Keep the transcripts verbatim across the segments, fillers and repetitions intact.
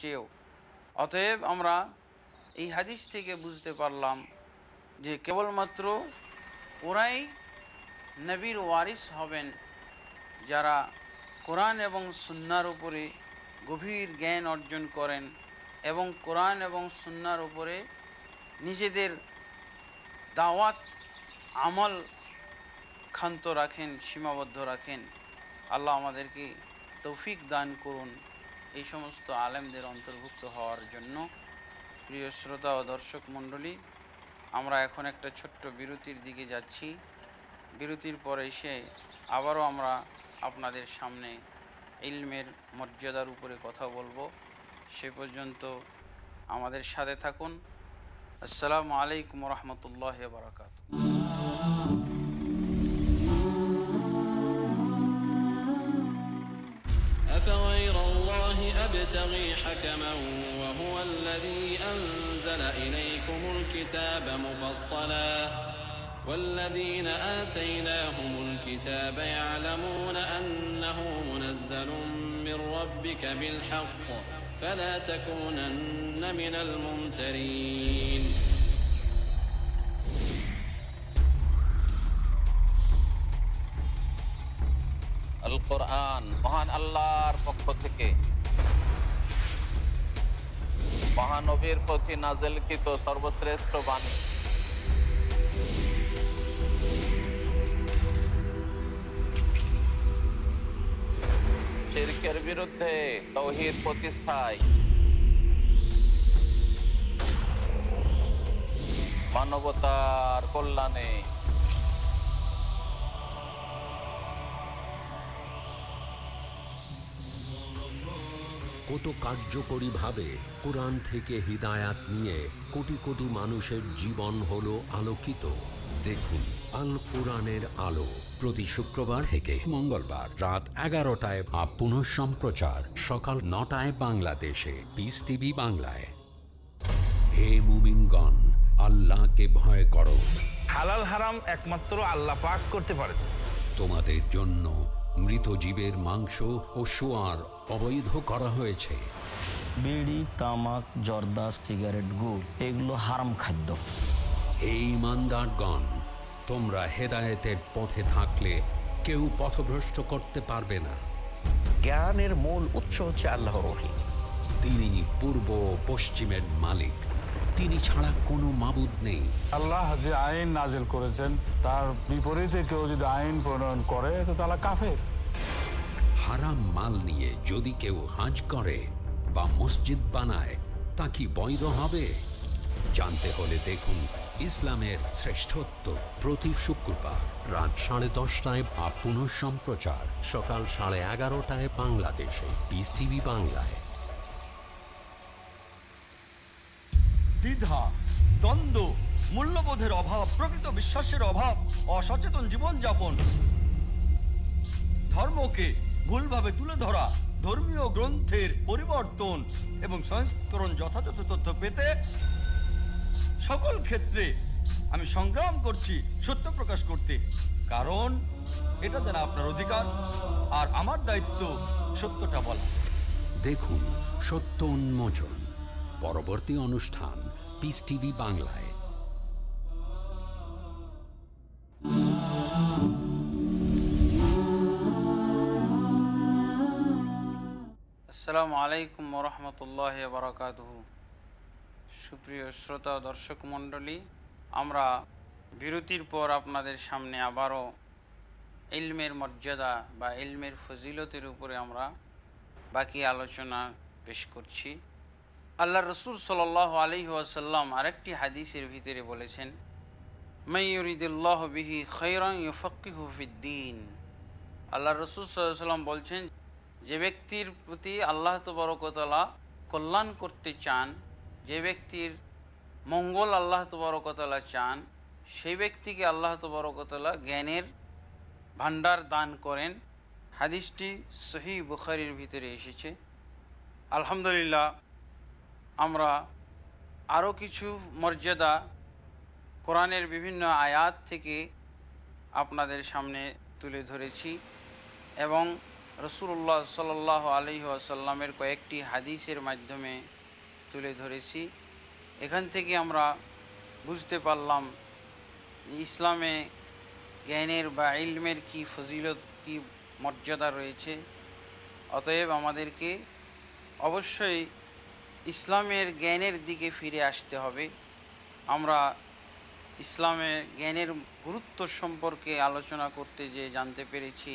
চেয়েও। অতএব আমরা এই হাদিস থেকে বুঝতে পারলাম যে কেবলমাত্র ওরাই নবীর ওয়ারিস হবেন যারা কোরআন এবং সুন্নার উপরে গভীর জ্ঞান অর্জন করেন এবং কোরআন এবং সুন্নার উপরে নিজেদের দাওয়াত আমল ক্ষান্ত রাখেন, সীমাবদ্ধ রাখেন। আল্লাহ আমাদেরকে তৌফিক দান করুন এই সমস্ত আলেমদের অন্তর্ভুক্ত হওয়ার জন্য। প্রিয় শ্রোতা ও দর্শক মণ্ডলী, আমরা এখন একটা ছোট্ট বিরতির দিকে যাচ্ছি। বিরতির পরে এসে আবারও আমরা আপনাদের সামনে ইলমের মর্যাদার উপরে কথা বলবো। সে পর্যন্ত আমাদের সাথে থাকুন। আসসালামু আলাইকুম রহমতুল্লাহি ওয়া বারাকাতুহু। أفغير الله أبتغي حكما وهو الذي أنزل إليكم الكتاب مفصلا والذين آتيناهم الكتاب يعلمون أنه منزل من ربك بالحق فلا تكونن من الممترين কোরআন মহান আল্লাহর পক্ষ থেকে মহানবীর প্রতি নাযিলকৃত সর্বশ্রেষ্ঠ বাণী। শিরকের বিরুদ্ধে তাওহীদ প্রতিষ্ঠায় মানবতার কল্যাণে কত কার্যকরী ভাবে কোরআন থেকে হিদায়াত নিয়ে কোটি কোটি মানুষের জীবন হলো আলোকিত। দেখুন আল কোরআনের আলো, প্রতি শুক্রবার থেকে মঙ্গলবার রাত এগারোটায় বা পুনঃ সম্প্রচার সকাল নটায় বাংলাদেশে পিস টিভি বাংলায়। হে মুমিনগণ, আল্লাহকে ভয় করো। হালাল হারাম একমাত্র আল্লাহ পাক করতে পারেন। তোমাদের জন্য মৃত জীবের মাংস ও শুয়ার অবৈধ করা হয়েছে। বিড়ি, তামাক, জর্দা, সিগারেট, গুড় এগুলো হারাম খাদ্য। এই ইমানদারগণ, তোমরা হেদায়েতের পথে থাকলে কেউ পথভ্রষ্ট করতে পারবে না। জ্ঞানের মূল উৎস হচ্ছে আল্লাহ রহিম। তিনি পূর্ব পশ্চিমের মালিক, তিনি ছাড়া কোনো মাবুদ নেই। আল্লাহ যে আইন নাজিল করেছেন তার বিপরীতে কেউ যদি আইন প্রণয়ন করে তো তারা কাফের। হারাম মাল নিয়ে যদি কেউ হাজ করে বা মসজিদ বানায় তা কি বৈধ হবে? জানতে হলে দেখুন ইসলামের শ্রেষ্ঠত্ব, প্রতি শুক্রবার রাত সাড়ে দশটায় বা পুনঃ সম্প্রচার সকাল সাড়ে এগারোটায় বাংলাদেশে পিস টিভি বাংলায়। দ্বিধা, দ্বন্দ্ব, মূল্যবোধের অভাব, প্রকৃত বিশ্বাসের অভাব, অসচেতন জীবনযাপন, ধর্মকে ভুলভাবে তুলে ধরা, ধর্মীয় গ্রন্থের পরিবর্তন এবং সংস্করণ যথাযথ তথ্য পেতে সকল ক্ষেত্রে আমি সংগ্রাম করছি সত্য প্রকাশ করতে, কারণ এটা জানা আপনার অধিকার আর আমার দায়িত্ব সত্যটা বলা। দেখুন সত্য উন্মোচন, পরবর্তী অনুষ্ঠান পিস টিভি বাংলায়। আসসালামু আলাইকুম রহমতুল্লাহি ওয়া বারাকাতুহু। সুপ্রিয় শ্রোতা দর্শক মণ্ডলী, আমরা বিরতির পর আপনাদের সামনে আবারও ইলমের মর্যাদা বা ইলমের ফজিলতের উপরে আমরা বাকি আলোচনা পেশ করছি। আল্লাহ রসুল সাল্লাল্লাহু আলাইহি ওয়াসাল্লাম আরেকটি হাদিসের ভিতরে বলেছেন, মান ইউরিদিল্লাহু বিহি খায়রান ইউফাক্কিহু ফিদ্দীন। আল্লাহ রসুল সাল্লাল্লাহু আলাইহি ওয়াসাল্লাম বলছেন, যে ব্যক্তির প্রতি আল্লাহ তাবারক ওয়া তাআলা কল্যাণ করতে চান, যে ব্যক্তির মঙ্গল আল্লাহ তাবারক ওয়া তাআলা চান, সেই ব্যক্তিকে আল্লাহ তাবারক ওয়া তাআলা জ্ঞানের ভাণ্ডার দান করেন। হাদিসটি সহিহ বুখারীর ভিতরে এসেছে। আলহামদুলিল্লাহ, আমরা আরও কিছু মর্যাদা কোরআনের বিভিন্ন আয়াত থেকে আপনাদের সামনে তুলে ধরেছি এবং रसूलुल्लाह सल्लल्लाहु अलैहि वसल्लमेर कयेकटी हादिसेर माध्यमे तुले धरेছি। एखान থেকে আমরা বুঝতে পারলাম ইসলামে জ্ঞানের বা ইলমের কি ফজিলত কি মর্যাদা রয়েছে। অতএব আমাদেরকে অবশ্যই ইসলামের জ্ঞানের দিকে ফিরে আসতে হবে। আমরা ইসলামের জ্ঞানের গুরুত্ব সম্পর্কে আলোচনা করতে যে জানতে পেরেছি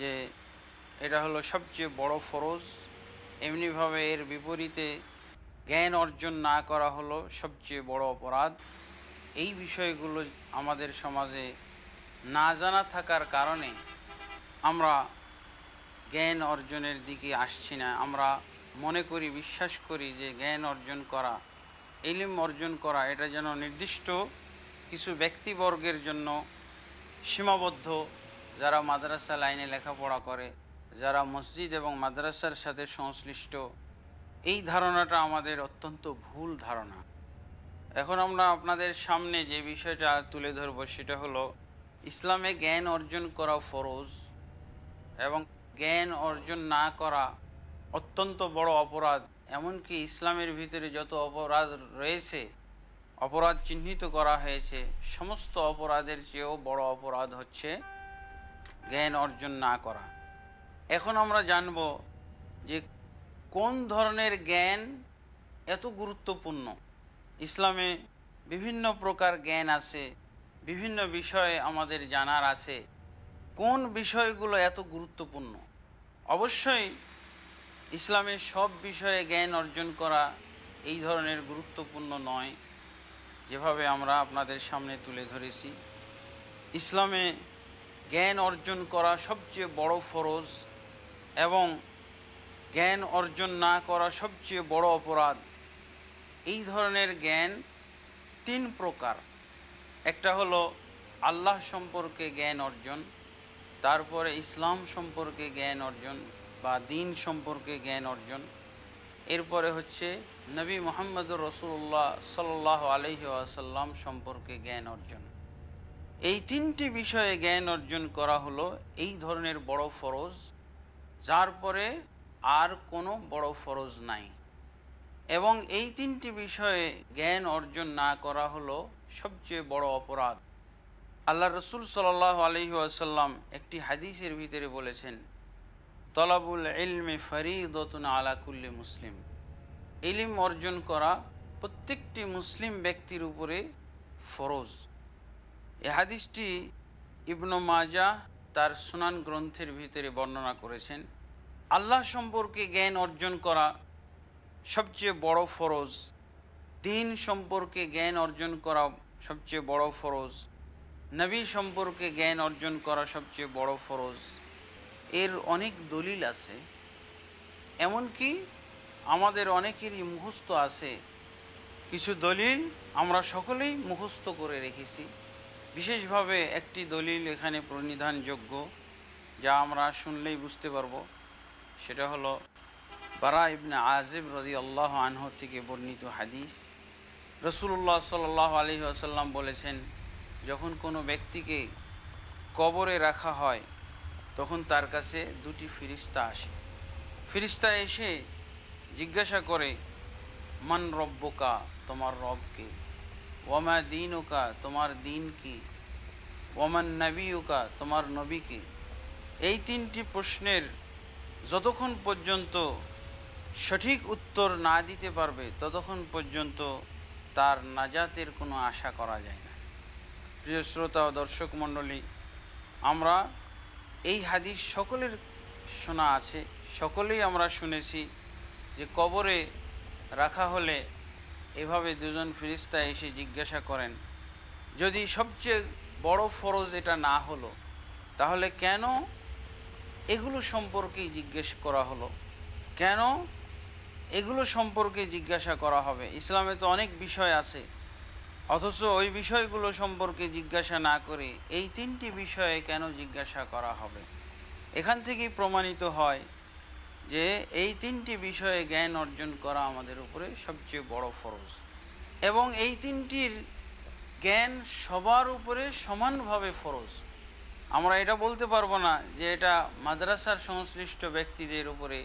যে এটা হলো সবচেয়ে বড় ফরজ। এমনিভাবে এর বিপরীতে জ্ঞান অর্জন না করা হলো সবচেয়ে বড় অপরাধ। এই বিষয়গুলো আমাদের সমাজে না জানা থাকার কারণে আমরা জ্ঞান অর্জনের দিকে আসছি না। আমরা মনে করি, বিশ্বাস করি যে জ্ঞান অর্জন করা, ইলম অর্জন করা এটা যেন নির্দিষ্ট কিছু ব্যক্তিবর্গের জন্য সীমাবদ্ধ, যারা মাদ্রাসা লাইনে লেখাপড়া করে, যারা মসজিদ এবং মাদ্রাসার সাথে সংশ্লিষ্ট। এই ধারণাটা আমাদের অত্যন্ত ভুল ধারণা। এখন আমরা আপনাদের সামনে যে বিষয়টা তুলে ধরব সেটা হলো ইসলামে জ্ঞান অর্জন করা ফরজ এবং জ্ঞান অর্জন না করা অত্যন্ত বড় অপরাধ। এমনকি ইসলামের ভিতরে যত অপরাধ রয়েছে, অপরাধ চিহ্নিত করা হয়েছে, সমস্ত অপরাধের চেয়েও বড় অপরাধ হচ্ছে জ্ঞান অর্জন না করা। এখন আমরা জানব যে কোন ধরনের জ্ঞান এত গুরুত্বপূর্ণ। ইসলামে বিভিন্ন প্রকার জ্ঞান আছে, বিভিন্ন বিষয়ে আমাদের জানার আছে। কোন বিষয়গুলো এত গুরুত্বপূর্ণ? অবশ্যই ইসলামের সব বিষয়ে জ্ঞান অর্জন করা এই ধরনের গুরুত্বপূর্ণ নয়, যেভাবে আমরা আপনাদের সামনে তুলে ধরেছি। ইসলামে জ্ঞান অর্জন করা সবচেয়ে বড় ফরজ এবং জ্ঞান অর্জন না করা সবচেয়ে বড় অপরাধ। এই ধরনের জ্ঞান তিন প্রকার। একটা হলো আল্লাহ সম্পর্কে জ্ঞান অর্জন, তারপরে ইসলাম সম্পর্কে জ্ঞান অর্জন বা দিন সম্পর্কে জ্ঞান অর্জন, এরপরে হচ্ছে নবী মুহাম্মদুর রাসূলুল্লাহ সাল্লাল্লাহু আলাইহি ওয়াসাল্লাম সম্পর্কে জ্ঞান অর্জন। এই তিনটি বিষয়ে জ্ঞান অর্জন করা হলো এই ধরনের বড় ফরজ, যার পরে আর কোনো বড় ফরজ নাই। এবং এই তিনটি বিষয়ে জ্ঞান অর্জন না করা হলো সবচেয়ে বড় অপরাধ। আল্লাহ রসুল সাল্লাল্লাহু আলাইহি ওয়াসাল্লাম একটি হাদিসের ভিতরে বলেছেন, তলাবুল ইলমি ফরিদতুন আলা কুল্লি মুসলিম। ইলম অর্জন করা প্রত্যেকটি মুসলিম ব্যক্তির উপরে ফরজ। এ হাদিসটি ইবনু মাজাহ তার সুনান গ্রন্থের ভিতরে বর্ণনা করেছেন। আল্লাহ সম্পর্কে জ্ঞান অর্জন করা সবচেয়ে বড় ফরজ, দ্বীন সম্পর্কে জ্ঞান অর্জন করা সবচেয়ে বড় ফরজ, নবী সম্পর্কে জ্ঞান অর্জন করা সবচেয়ে বড় ফরজ। এর অনেক দলিল আছে, এমনকি আমাদের অনেকেরই মুখস্থ আছে। কিছু দলিল আমরা সকলেই মুখস্থ করে রেখেছি। বিশেষভাবে একটি দলিল এখানে প্রণিধানযোগ্য, যা আমরা শুনলেই বুঝতে পারব। সেটা হলো বারা ইবনে আযিব রাদিয়াল্লাহু আনহু থেকে বর্ণিত হাদিস। রাসূলুল্লাহ সাল্লাল্লাহু আলাইহি ওয়াসাল্লাম বলেছেন, যখন কোনো ব্যক্তিকে কবরে রাখা হয় তখন তার কাছে দুটি ফেরেশতা আসে। ফেরেশতা এসে জিজ্ঞাসা করে, মান রব্বুকা, তোমার রবকে, ওয়ামা দীনুকা, তোমার দীন কি, ওয়ামান নবিউকা, তোমার নবী কি। এই তিনটি প্রশ্নের যতক্ষণ পর্যন্ত সঠিক উত্তর না দিতে পারবে ততক্ষণ পর্যন্ত তার নাজাতের কোনো আশা করা যায় না। প্রিয় শ্রোতা ও দর্শক মণ্ডলী, আমরা এই হাদিস সকলের শোনা আছে, সকলেই আমরা শুনেছি যে কবরে রাখা হলে এভাবে দুজন ফেরেশতা এসে জিজ্ঞাসা করেন, যদি সবচেয়ে বড় ফরজ এটা না হলো তাহলে কেন এগুলো সম্পর্কেই জিজ্ঞেস করা হলো? কেন এগুলো সম্পর্কে জিজ্ঞাসা করা হবে? ইসলামে তো অনেক বিষয় আছে, অথচ ওই বিষয়গুলো সম্পর্কে জিজ্ঞাসা না করে এই তিনটি বিষয়ে কেন জিজ্ঞাসা করা হবে? এখান থেকেই প্রমাণিত হয় যে এই তিনটি বিষয়ে জ্ঞান অর্জন করা আমাদের উপরে সবচেয়ে বড় ফরজ, এবং এই তিনটির জ্ঞান সবার উপরে সমানভাবে ফরজ। আমরা এটা বলতে পারবো না যে এটা মাদ্রাসার সংশ্লিষ্ট ব্যক্তিদের উপরে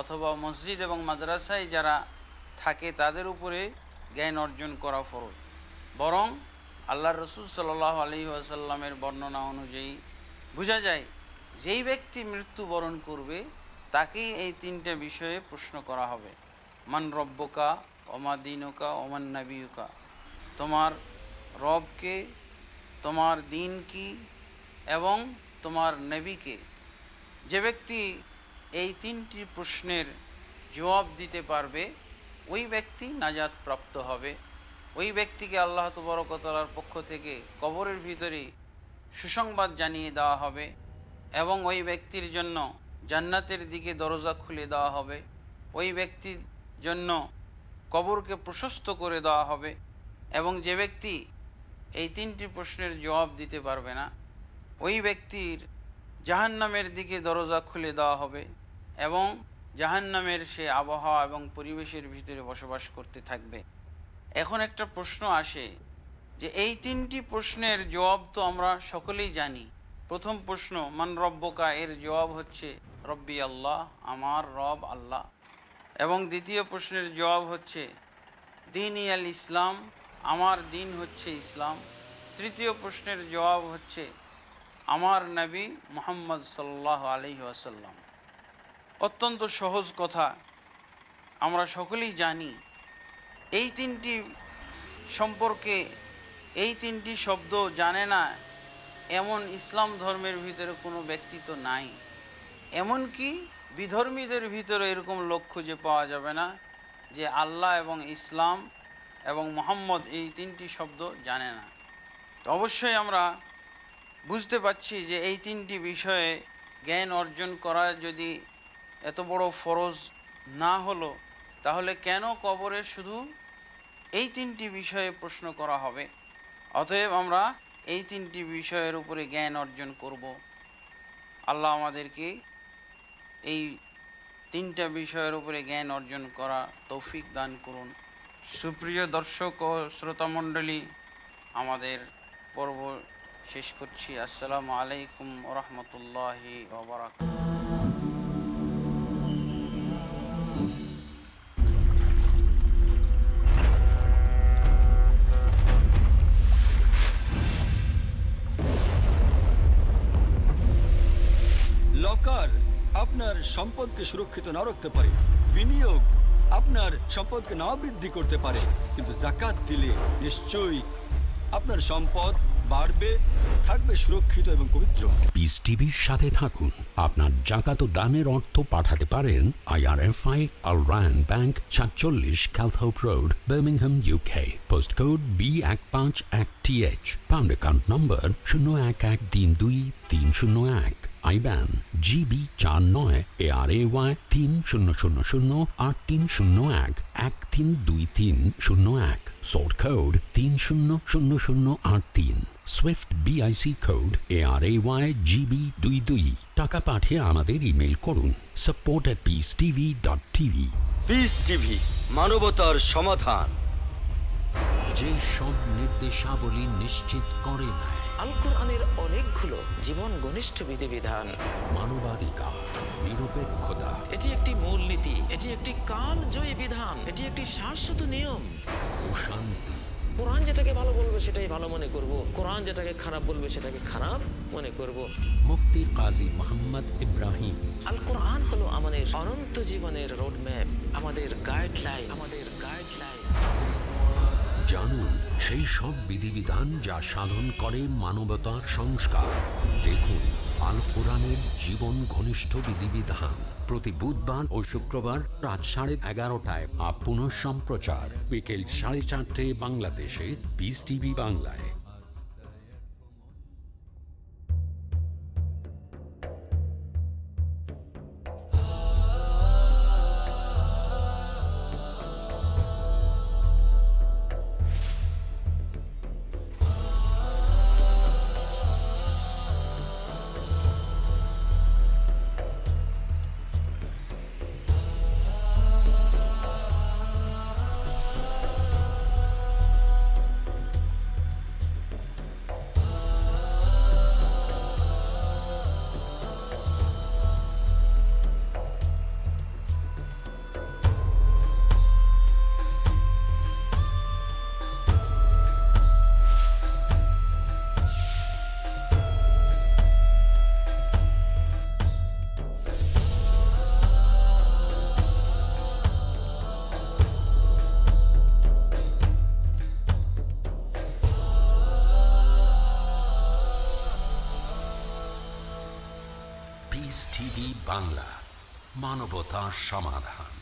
অথবা মসজিদ এবং মাদ্রাসায় যারা থাকে তাদের উপরে জ্ঞান অর্জন করা ফরজ। বরং আল্লাহ রসুল সাল্লাল্লাহু আলাইহি ওয়াসাল্লামের বর্ণনা অনুযায়ী বোঝা যায় যেই ব্যক্তি মৃত্যুবরণ করবে তাকেই এই তিনটা বিষয়ে প্রশ্ন করা হবে, মান রব্বকা, ওমা দিনুকা, ওমান নাবিউকা। তোমার রব কে, তোমার দিন কি এবং তোমার নবী কে। যে ব্যক্তি এই তিনটি প্রশ্নের জবাব দিতে পারবে ওই ব্যক্তি নাজাত প্রাপ্ত হবে। ওই ব্যক্তিকে আল্লাহ তাবারক ওয়া তাআলার পক্ষ থেকে কবরের ভিতরে সুসংবাদ জানিয়ে দেওয়া হবে এবং ওই ব্যক্তির জন্য জান্নাতের দিকে দরজা খুলে দেওয়া হবে। ওই ব্যক্তির জন্য কবরকে প্রশস্ত করে দেওয়া হবে। এবং যে ব্যক্তি এই তিনটি প্রশ্নের জবাব দিতে পারবে না ওই ব্যক্তির জাহান্নামের দিকে দরজা খুলে দেওয়া হবে এবং জাহান্নামের সে আবহাওয়া এবং পরিবেশের ভিতরে বসবাস করতে থাকবে। এখন একটা প্রশ্ন আসে যে এই তিনটি প্রশ্নের জবাব তো আমরা সকলেই জানি। প্রথম প্রশ্ন মান রব্বকা, এর জবাব হচ্ছে রব্বি আল্লাহ, আমার রব আল্লাহ। এবং দ্বিতীয় প্রশ্নের জবাব হচ্ছে দিন ইয়াল ইসলাম, আমার দিন হচ্ছে ইসলাম। তৃতীয় প্রশ্নের জবাব হচ্ছে আমার নবী মুহাম্মদ সাল্লাল্লাহু আলাইহি ওয়াসাল্লাম। অত্যন্ত সহজ কথা, আমরা সকলেই জানি। এই তিনটি সম্পর্কে এই তিনটি শব্দ জানে না এমন ইসলাম ধর্মের ভিতরে কোনো ব্যক্তি তো নাই। এমনকি বিধর্মীদের ভিতরে এরকম লোক খুঁজে পাওয়া যাবে না যে আল্লাহ এবং ইসলাম এবং মুহাম্মদ এই তিনটি শব্দ জানে না। তো অবশ্যই আমরা বুঝতে পারছি যে এই তিনটি বিষয়ে জ্ঞান অর্জন করা যদি এত বড় ফরজ না হলো তাহলে কেন কবরে শুধু এই তিনটি বিষয়ে প্রশ্ন করা হবে। অতএব আমরা এই তিনটি বিষয়ের উপরে জ্ঞান অর্জন করব। আল্লাহ আমাদেরকে এই তিনটা বিষয়ের উপরে জ্ঞান অর্জন করা তৌফিক দান করুন। সুপ্রিয় দর্শক ও শ্রোতামণ্ডলী, আমাদের পর্ব শেষ করছি। আসসালামু আলাইকুম ওয়া রাহমাতুল্লাহি ওয়া বারাকাতুহু। লকার আপনার সম্পদকে সুরক্ষিত না রাখতে পারে, বিনিয়োগ আপনার সম্পদকে না বৃদ্ধি করতে পারে, কিন্তু যাকাত দিলে নিশ্চয়ই আপনার সম্পদ বাড়বে, থাকবে সুরক্ষিত এবং পবিত্র। পিস টিভির সাথে থাকুন। আপনার যাকাত ও দানের অর্থ পাঠাতে পারেন আইআরএফআই আল রায়ান ব্যাংক, সাতচল্লিশ Calthorpe road, Birmingham, UK, post code B এক পাঁচ এক টি এইচ, পাউন্ড অ্যাকাউন্ট নম্বর শূন্য এক এক তিন দুই তিন শূন্য এক, আইবান জিবি চার নয়, এআরএওয়াই তিন শূন্য শূন্য শূন্য আট তিন শূন্য এক, এক তিন দুই তিন শূন্য এক, সোর্ট কোড তিন শূন্য শূন্য শূন্য আট তিন, swift BIC code ARAY GB দুই দুই। টাকা পাঠিয়ে আমাদের ইমেল করুন support at Peace TV dot TV. Peace TV, মানবতার সমাধান। যে সব নির্দেশাবলী নিশ্চিত করে নেয় আল কোরআনের অনেকগুলো জীবন ঘনিষ্ঠ বিধিবিধান, মানবাধিকার, নিরপেক্ষতা, এটি একটি মূলনীতি, এটি একটি কালজয়ী বিধান, এটি একটি শাশ্বত নিয়ম। শান্তি, কোরআন যেটাকে ভালো বলবে সেটাই ভালো মনে করব, কোরআন যেটাকে খারাপ বলবে সেটাকে খারাপ মনে করব। মুফতি কাজী মোহাম্মদ ইব্রাহিম। আল কোরআন হলো আমাদের অনন্ত জীবনের রোডম্যাপ, আমাদের গাইডলাইন, আমাদের গাইডলাইন। জানুন সেই সব বিধিবিধান যা সাধন করে মানবতার সংস্কার। দেখুন আল কোরআনের জীবন ঘনিষ্ঠ বিধিবিধান, প্রতি বুধবার ও শুক্রবার রাত সাড়ে এগারোটায় আর পুনঃ সম্প্রচার বিকেল সাড়ে চারটে বাংলাদেশে, পিস টিভি বাংলায়। বাংলা মানবতা সমাধান।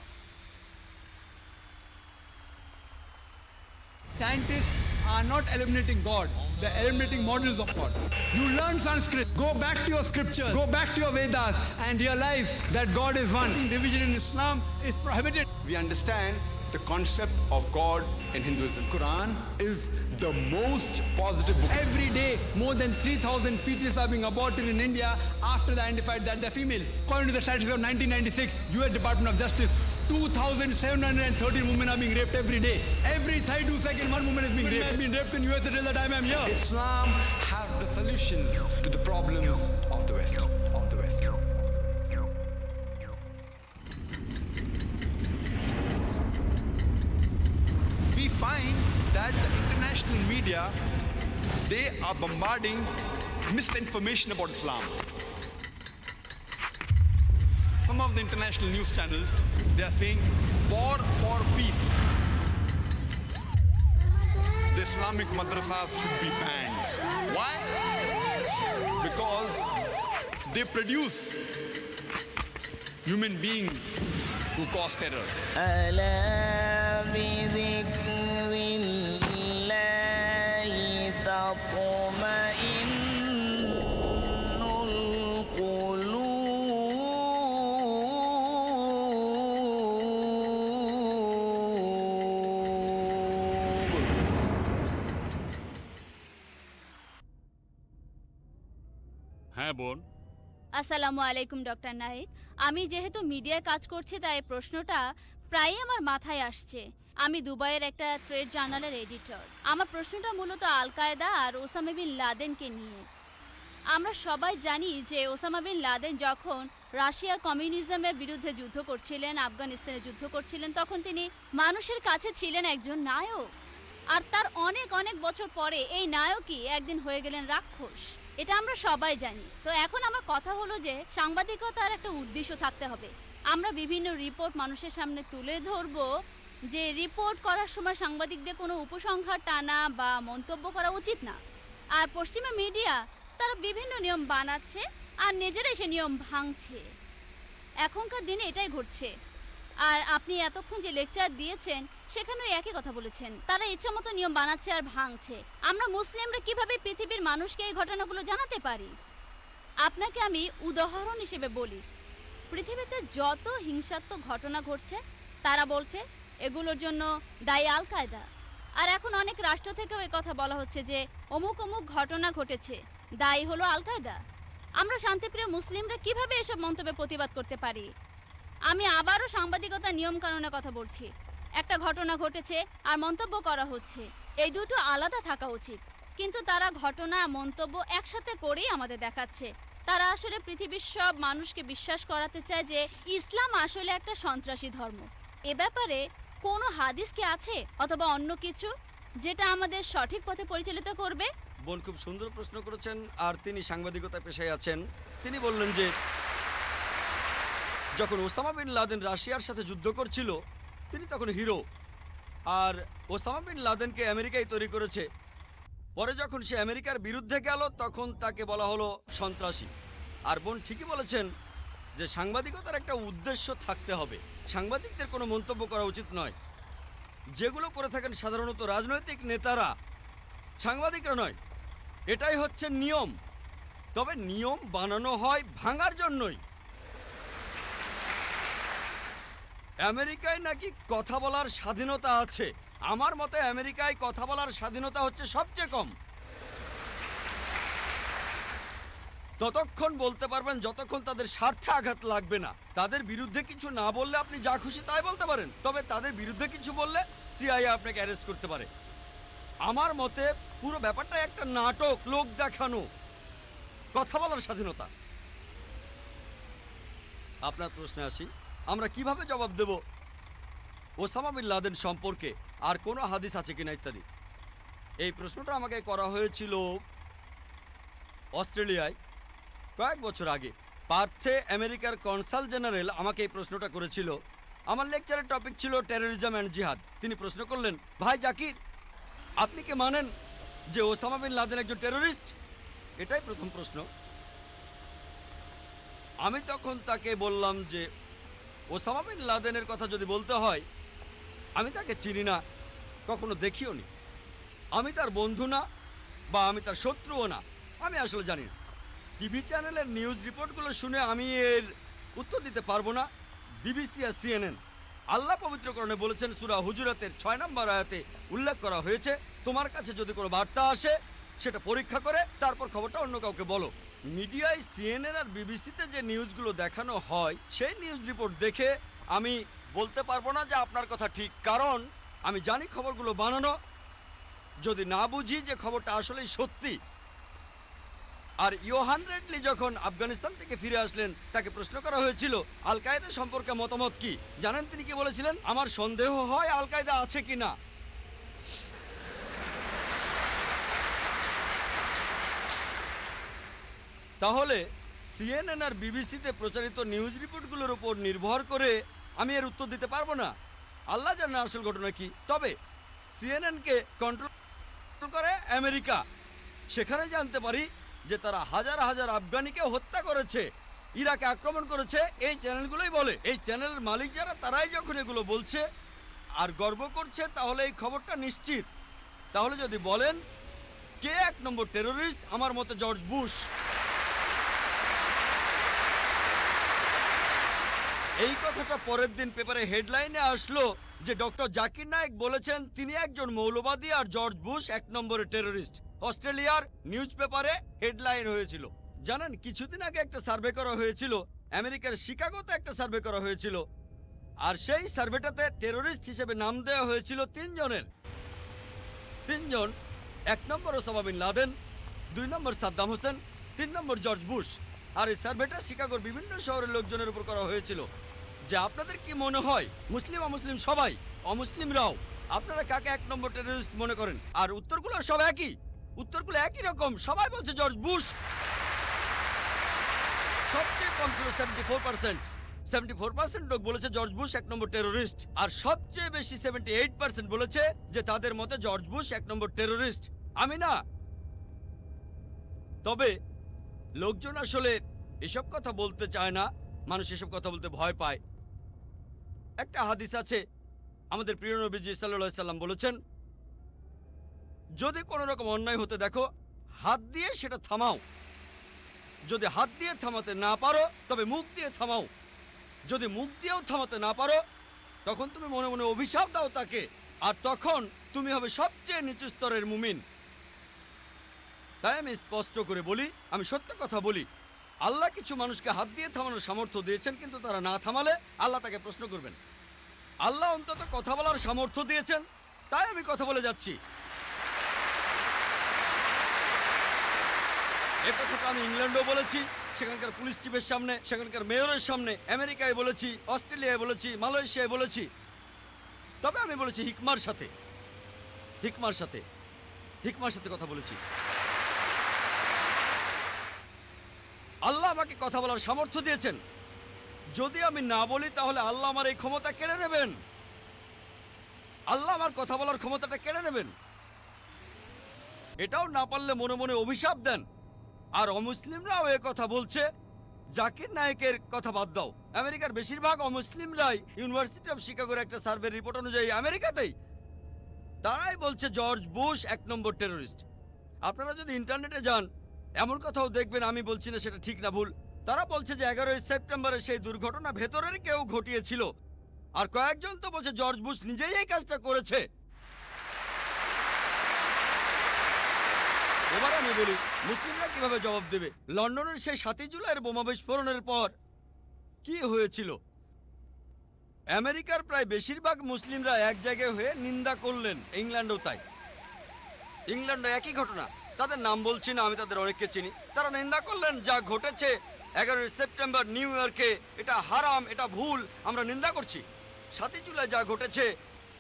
Scientists are not eliminating God, they are eliminating models of God. You learn Sanskrit, go back to your scriptures, go back to your Vedas and realize that God is one. Division in Islam is prohibited. We understand the concept of God in Hinduism. Quran is the most positive book. Every day more than three thousand fetuses are being aborted in India after they identified that they're females. According to the statistics of nineteen ninety-six U S Department of Justice, two thousand seven hundred thirteen women are being raped every day. Every thirty-two seconds one woman is being raped. I've been raped in U S until the time I'm here. Islam has the solutions to the problems of the West. Of the West. We find that the international media, they are bombarding misinformation about Islam. Some of the international news channels, they are saying war for peace. The Islamic madrasas should be banned. Why? Because they produce human beings who cause terror. আসসালামু আলাইকুম doctor Naik, আমি যেহেতু মিডিয়ায় কাজ করছি তাই প্রশ্নটা প্রায় আমার মাথায় আসছে। আমি দুবাইয়ের একটা ট্রেড জার্নালের এডিটর। আমার প্রশ্নটা মূলত আল কায়দা আর ওসামা বিন লাদেনকে নিয়ে। আমরা সবাই জানি যে ওসামা বিন লাদেন যখন রাশিয়ার কমিউনিজমের বিরুদ্ধে যুদ্ধ করছিলেন, আফগানিস্তানে যুদ্ধ করছিলেন, তখন তিনি মানুষের কাছে ছিলেন একজন নায়ক। আর তার অনেক অনেক বছর পরে এই নায়কই একদিন হয়ে গেলেন রাক্ষস, এটা আমরা সবাই জানি। তো এখন আমার কথা হলো যে সাংবাদিকতার একটা উদ্দেশ্য থাকতে হবে। আমরা বিভিন্ন রিপোর্ট মানুষের সামনে তুলে ধরব, যে রিপোর্ট করার সময় সাংবাদিকদের কোনো উপসংহার টানা বা মন্তব্য করা উচিত না। আর পশ্চিমা মিডিয়া তারা বিভিন্ন নিয়ম বানাচ্ছে আর নিজেরাই সে নিয়ম ভাঙছে। এখনকার দিনে এটাই ঘটছে। আর আপনি এতক্ষণ যে লেকচার দিয়েছেন সেখানেও একই কথা বলেছেন, তারা ইচ্ছা মতো নিয়ম বানাচ্ছে আর ভাঙছে। আমরা মুসলিমরা কিভাবে পৃথিবীর মানুষকে এই ঘটনাগুলো জানাতে পারি? আপনাকে আমি উদাহরণ হিসেবে বলি, পৃথিবীতে যত হিংসাত্মক ঘটনা ঘটছে তারা বলছে এগুলোর জন্য দায়ী আল কায়দা। আর এখন অনেক রাষ্ট্র থেকেও এই কথা বলা হচ্ছে যে অমুক অমুক ঘটনা ঘটেছে, দায়ী হলো আল কায়দা। আমরা শান্তিপ্রিয় মুসলিমরা কিভাবে এসব মন্তব্যে প্রতিবাদ করতে পারি? আমি আবারও সাংবাদিকতার নিয়ম কানুনের কথা বলছি। একটা ঘটনা ঘটেছে আর মন্তব্য করা হচ্ছে, এই দুটো আলাদা থাকা উচিত, কিন্তু তারা ঘটনা মন্তব্য একসাথে করেই আমাদের দেখাচ্ছে। তারা আসলে পৃথিবীর সব মানুষকে বিশ্বাস করাতে চায় যে ইসলাম আসলে একটা সন্ত্রাসী ধর্ম। এ ব্যাপারে কোনো হাদিস কি আছে অথবা অন্য কিছু যেটা আমাদের সঠিক পথে পরিচালিত করবে? বোন খুব সুন্দর প্রশ্ন করেছেন, আর তিনি সাংবাদিকতা পেশায় আছেন। তিনি বললেন যে যখন ওসামা বিন লাদেন রাশিয়ার সাথে যুদ্ধ করছিল তিনি তখন হিরো, আর ওসামা বিন লাদেনকে আমেরিকাই তৈরি করেছে। পরে যখন সে আমেরিকার বিরুদ্ধে গেল তখন তাকে বলা হলো সন্ত্রাসী। আর বোন ঠিকই বলেছেন যে সাংবাদিকতার একটা উদ্দেশ্য থাকতে হবে। সাংবাদিকদের কোনো মন্তব্য করা উচিত নয়, যেগুলো করে থাকেন সাধারণত রাজনৈতিক নেতারা, সাংবাদিকরা নয়। এটাই হচ্ছে নিয়ম, তবে নিয়ম বানানো হয় ভাঙার জন্যই। আমেরিকায় নাকি কথা বলার স্বাধীনতা আছে। আমার মতে আমেরিকায় কথা বলার স্বাধীনতা হচ্ছে সবচেয়ে কম। ততক্ষণ বলতে পারবেন যতক্ষণ তাদের স্বার্থে আঘাত লাগবে না। তাদের বিরুদ্ধে কিছু না বললে আপনি যা খুশি তাই বলতে পারেন, তবে তাদের বিরুদ্ধে কিছু বললে সি আই এ আপনাকে অ্যারেস্ট করতে পারে। আমার মতে পুরো ব্যাপারটা একটা নাটক, লোক দেখানো। কথা বলার স্বাধীনতা। আপনার প্রশ্নে আসি, আমরা কিভাবে জবাব দেব ওসামা বিন লাদেন সম্পর্কে আর কোনো হাদিস আছে কিনা ইত্যাদি। এই প্রশ্নটা আমাকে করা হয়েছিল অস্ট্রেলিয়ায় কয়েক বছর আগে। পার্থে আমেরিকার কনসাল জেনারেল আমাকে এই প্রশ্নটা করেছিল। আমার লেকচারের টপিক ছিল টেরোরিজম অ্যান্ড জিহাদ। তিনি প্রশ্ন করলেন, ভাই জাকির, আপনি কি মানেন যে ওসামা বিন লাদেন একজন টেরোরিস্ট? এটাই প্রথম প্রশ্ন। আমি তখন তাকে বললাম যে ওসামা বিন লাদেনের কথা যদি বলতে হয় আমি তাকে চিনি না, কখনো দেখিওনি, আমি তার বন্ধু না বা আমি তার শত্রুও না, আমি আসলে জানি না। টিভি চ্যানেলের নিউজ রিপোর্টগুলো শুনে আমি এর উত্তর দিতে পারবো না। বিবিসি আর সিএনএন আল্লাহ পবিত্র কোরআনে বলেছেন সূরা হুজুরাতের ছয় নম্বর আয়াতে উল্লেখ করা হয়েছে, তোমার কাছে যদি কোনো বার্তা আসে সেটা পরীক্ষা করে তারপর খবরটা অন্য কাউকে বলো। মিডিয়ায় সিএনএন আর বিবিসিতে যে নিউজগুলো দেখানো হয় সেই নিউজ রিপোর্ট দেখে আমি বলতে পারবো না যে আপনার কথা ঠিক, কারণ আমি জানি খবরগুলো বানানো। যদি না বুঝি যে খবরটা আসলেই সত্যি। আর ইয়োহান রেডলি যখন আফগানিস্তান থেকে ফিরে আসলেন তাকে প্রশ্ন করা হয়েছিল আল কায়দা সম্পর্কে মতামত কি। জানেন তিনি কি বলেছিলেন? আমার সন্দেহ হয় আল কায়দা আছে কি না। তাহলে সিএনএন আর বিবিসিতে প্রচারিত নিউজ রিপোর্টগুলোর উপর নির্ভর করে আমি এর উত্তর দিতে পারবো না। আল্লাহ জানেন আসল ঘটনা কি। তবে সিএনএনকে কন্ট্রোল করে আমেরিকা, সেখানে জানতে পারি যে তারা হাজার হাজার আফগানিকে হত্যা করেছে, ইরাকে আক্রমণ করেছে। এই চ্যানেলগুলোই বলে, এই চ্যানেলের মালিক যারা তারাই যখন এগুলো বলছে আর গর্ব করছে তাহলে এই খবরটা নিশ্চিত। তাহলে যদি বলেন কে এক নম্বর টেররিস্ট, আমার মতে জর্জ বুশ। এই কথাটা পরের দিন পেপারে হেডলাইনে আসলো যে ডক্টর জাকির নায়েক বলেছেন তিনি একজন মৌলবাদী আর জর্জ বুশ এক নম্বরের টেররিস্ট। অস্ট্রেলিয়ার নিউজ পেপারে হেডলাইন হয়েছিল। জানেন কিছুদিন আগে একটা সার্ভে করা হয়েছিল, আমেরিকার শিকাগোতে একটা সার্ভে করা হয়েছিল, আর সেই সার্ভেটাতে টেররিস্ট হিসেবে নাম দেওয়া হয়েছিল তিনজনের। তিনজন, এক নম্বর ওসামা বিন লাদেন, দুই নম্বর সাদ্দাম হোসেন, তিন নম্বর জর্জ বুশ। আর এই সার্ভেটা শিকাগোর বিভিন্ন শহরের লোকজনের উপর করা হয়েছিল যে আপনাদের কি মনে হয় মুসলিম অমুসলিম সবাই, অমুসলিমরাও, আপনারা কাকে এক নম্বর টেররিস্ট মনে করেন। আর উত্তরগুলো সব একই, উত্তরগুলো একই রকম। সবাই বলছে জর্জ বুশ। সবচেয়ে কম ছিল seventy four percent. Seventy four percent লোক বলেছে জর্জ বুশ এক নম্বর টেররিস্ট, আর সবচেয়ে বেশি সেভেন্টি এইট পার্সেন্ট বলেছে যে তাদের মতে জর্জ বুশ এক নম্বর টেররিস্ট, আমি না। তবে লোকজন আসলে এসব কথা বলতে চায় না, মানুষ এসব কথা বলতে ভয় পায়। একটা হাদিস আছে, আমাদের প্রিয় নবীজি সাল্লাল্লাহু আলাইহি সাল্লাম বলেছেন যদি কোনো রকম অন্যায় হতে দেখো হাত দিয়ে সেটা থামাও, যদি হাত দিয়ে থামাতে না পারো তবে মুখ দিয়ে থামাও, যদি মুখ দিয়েও থামাতে না পারো তখন তুমি মনে মনে অভিশাপ দাও তাকে, আর তখন তুমি হবে সবচেয়ে নিচু স্তরের মুমিন। তাই আমি স্পষ্ট করে বলি, আমি সত্য কথা বলি, আল্লাহ কিছু মানুষকে হাত দিয়ে থামানোর সামর্থ্য দিয়েছেন, কিন্তু তারা না থামালে আল্লাহ তাকে প্রশ্ন করবেন। আল্লাহ অন্তত কথা বলার সামর্থ্য দিয়েছেন, তাই আমি কথা বলে যাচ্ছি। এ কথাটা আমি ইংল্যান্ডেও বলেছি, সেখানকার পুলিশ চিফের সামনে, সেখানকার মেয়রের সামনে, আমেরিকায় বলেছি, অস্ট্রেলিয়ায় বলেছি, মালয়েশিয়ায় বলেছি। তবে আমি বলেছি হিকমার সাথে, হিকমার সাথে, হিকমার সাথে কথা বলেছি। আল্লাহ আমাকে কথা বলার সামর্থ্য দিয়েছেন, যদি আমি না বলি তাহলে আল্লাহ আমার এই ক্ষমতা কেড়ে নেবেন, আল্লাহ আমার কথা বলার ক্ষমতাটা কেড়ে নেবেন। এটাও না পারলে মনে মনে অভিশাপ দেন। আর অমুসলিমরাও এ কথা বলছে, জাকির নায়েকের কথা বাদ দাও, আমেরিকার বেশিরভাগ অমুসলিমরাই ইউনিভার্সিটি অফ শিকাগোর একটা সার্ভে রিপোর্ট অনুযায়ী আমেরিকাতেই তারাই বলছে জর্জ বুশ এক নম্বর টেররিস্ট। আপনারা যদি ইন্টারনেটে যান এমন কথাও দেখবেন, আমি বলছি না সেটা ঠিক না ভুল। তারা বলছে যে এগারোই সেপ্টেম্বরের সেই দুর্ঘটনা ভেতরের কেউ ঘটিয়েছিল, আর কয়েকজন তো বলছে জর্জ বুশ নিজেই এই কাজটা করেছে। এবার আমি বলি মুসলিমরা কিভাবে জবাব দেবে। লন্ডনের সেই সাতই জুলাইয়ের বোমা বিস্ফোরণের পর কি হয়েছিল, আমেরিকার প্রায় বেশিরভাগ মুসলিমরা এক জায়গায় হয়ে নিন্দা করলেন, ইংল্যান্ডেও তাই। ইংল্যান্ডে একই ঘটনা, তাদের নাম বলছি না, আমি তাদের অনেককে চিনি। তারা নিন্দা করলেন যা ঘটেছে এগারোই সেপ্টেম্বর নিউ ইয়র্কে, এটা হারাম, এটা ভুল, আমরা নিন্দা করছি। সাতই জুলাই যা ঘটেছে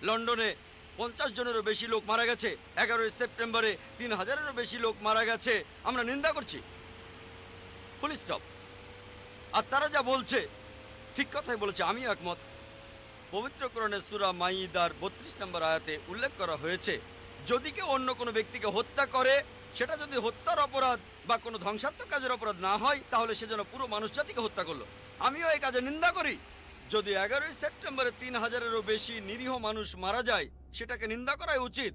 লন্ডনে, পঞ্চাশ জনেরও বেশি লোক মারা গেছে, এগারোই সেপ্টেম্বরে তিন হাজারেরও বেশি লোক মারা গেছে, আমরা নিন্দা করছি, ফুল স্টপ। আর তারা যা বলছে ঠিক কথাই বলেছে, আমি একমত। পবিত্র কোরআনের সূরা মাইদার বত্রিশ নম্বর আয়াতে উল্লেখ করা হয়েছে যদি কেউ অন্য কোনো ব্যক্তিকে হত্যা করে সেটা যদি হত্যার অপরাধ বা কোনো ধ্বংসাত্মক কাজের অপরাধ না হয় তাহলে সে যেন পুরো মানুষ জাতিকে হত্যা করলো। আমিও এই কাজে নিন্দা করি। যদি এগারোই সেপ্টেম্বরে তিন হাজারেরও বেশি নিরীহ মানুষ মারা যায় সেটাকে নিন্দা করাই উচিত।